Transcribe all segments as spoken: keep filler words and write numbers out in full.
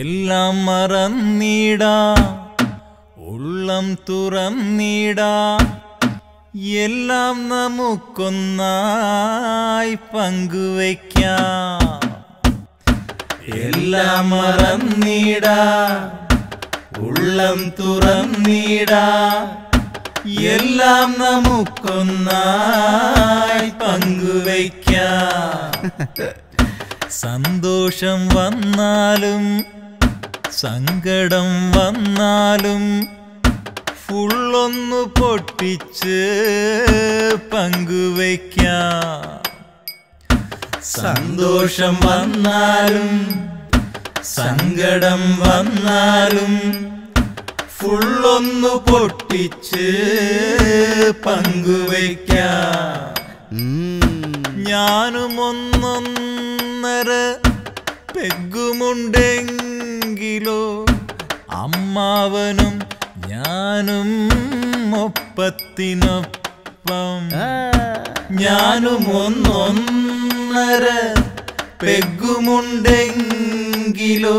எல்லாம் மறந்தீடா உள்ளம் துறந்தீடா எல்லாம் നമുക്കൊന്നായി പങ്കുവയ്ക്കാം. എല്ലാം മറന്നീടാ ഉള്ളം തുറന്നീടാ എല്ലാം നമുക്കൊന്നായി പങ്കുവയ്ക്കാം. സന്തോഷം വന്നാലും സങ്കടം വന്നാലും ഫുള്ളൊന്നു പൊട്ടിച്ച് പങ്കുവയ്ക്കാം. സന്തോഷം വന്നാലും സങ്കടം വന്നാലും ഫുള്ളൊന്നു പൊട്ടിച്ച് പങ്കുവയ്ക്കാം. ഞാനുമൊന്നൊന്നര പെഗ്ഗുമുണ്ടെങ്കിലോ അമ്മാവനും ഞാനും ഒപ്പത്തിനൊപ്പം. ഞാനും ഒന്നൊന്നര പെഗ്ഗുമുണ്ടെങ്കിലോ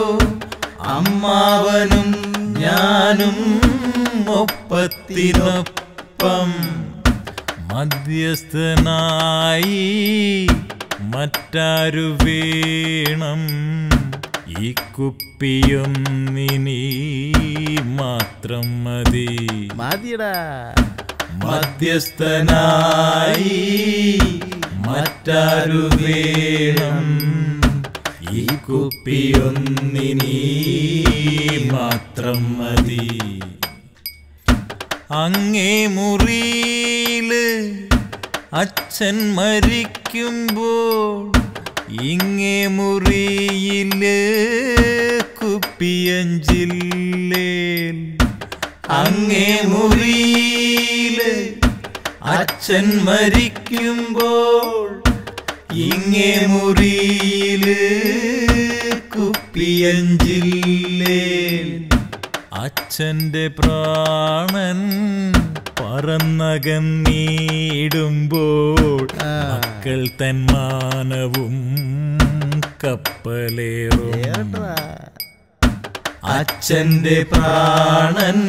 അമ്മാവനും ഞാനും ഒപ്പത്തിനൊപ്പം. മധ്യസ്ഥനായി മറ്റാരു വേണം ഈ കുപ്പിയൊന്നിനി മാത്രം മതി. മധ്യസ്ഥനായി മറ്റാരു വേണം ഈ കുപ്പിയൊന്നിനി മാത്രം മതി. അങ്ങേ മുറിയില് അച്ഛൻ മരിക്കുമ്പോൾ ഇങ്ങേ മുറിയില് കുപ്പിയഞ്ചില്ലേൽ. അങ്ങേ മുറിയില് അച്ഛൻ മരിക്കുമ്പോൾ ഇങ്ങേ മുറിയില് കുപ്പിയഞ്ചില്ലേൽ. അച്ഛൻ്റെ പ്രാണൻ പറന്നകന്നിടുമ്പോൾ മക്കൾ തന്മാനവും കപ്പലേറും. അച്ഛൻ്റെ പ്രാണൻ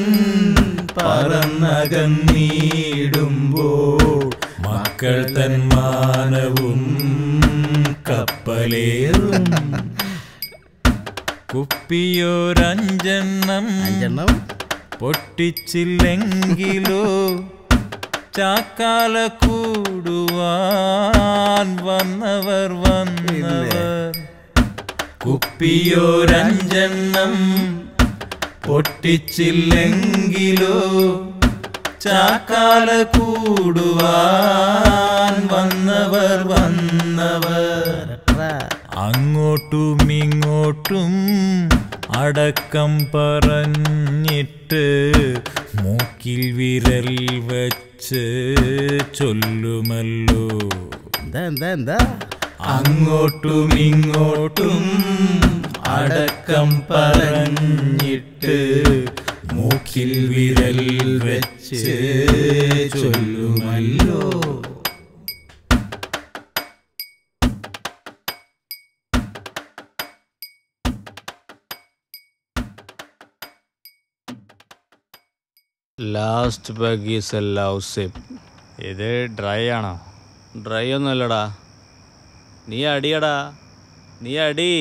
പറന്നകന്നിടുമ്പോൾ മക്കൾ തന്മാനവും കപ്പലേറും. കുപ്പിയോരഞ്ചെണ്ണം പൊട്ടിച്ചില്ലെങ്കിലോ ചാക്കാല കൂടുവാൻ വന്നവർ വന്നവർ. കുപ്പിയോരഞ്ചെണ്ണം പൊട്ടിച്ചില്ലെങ്കിലോ ചാക്കാല കൂടുവാൻ വന്നവർ വന്നവർ. അങ്ങോട്ടും ഇങ്ങോട്ടും അടക്കം പറഞ്ഞിട്ട് മൂക്കിൽ വിരൽ വച്ച് ചൊല്ലുമല്ലോ. അങ്ങോട്ടും ഇങ്ങോട്ടും അടക്കം പറഞ്ഞിട്ട് മൂക്കിൽ വിരൽ വച്ച് ചൊല്ലുമല്ലോ. Last bag is a love sip. ഇത് ഡ്രൈ ആണോ? ഡ്രൈ ഒന്നുമില്ലടാ. നീ അടിയടാ, നീ അടി.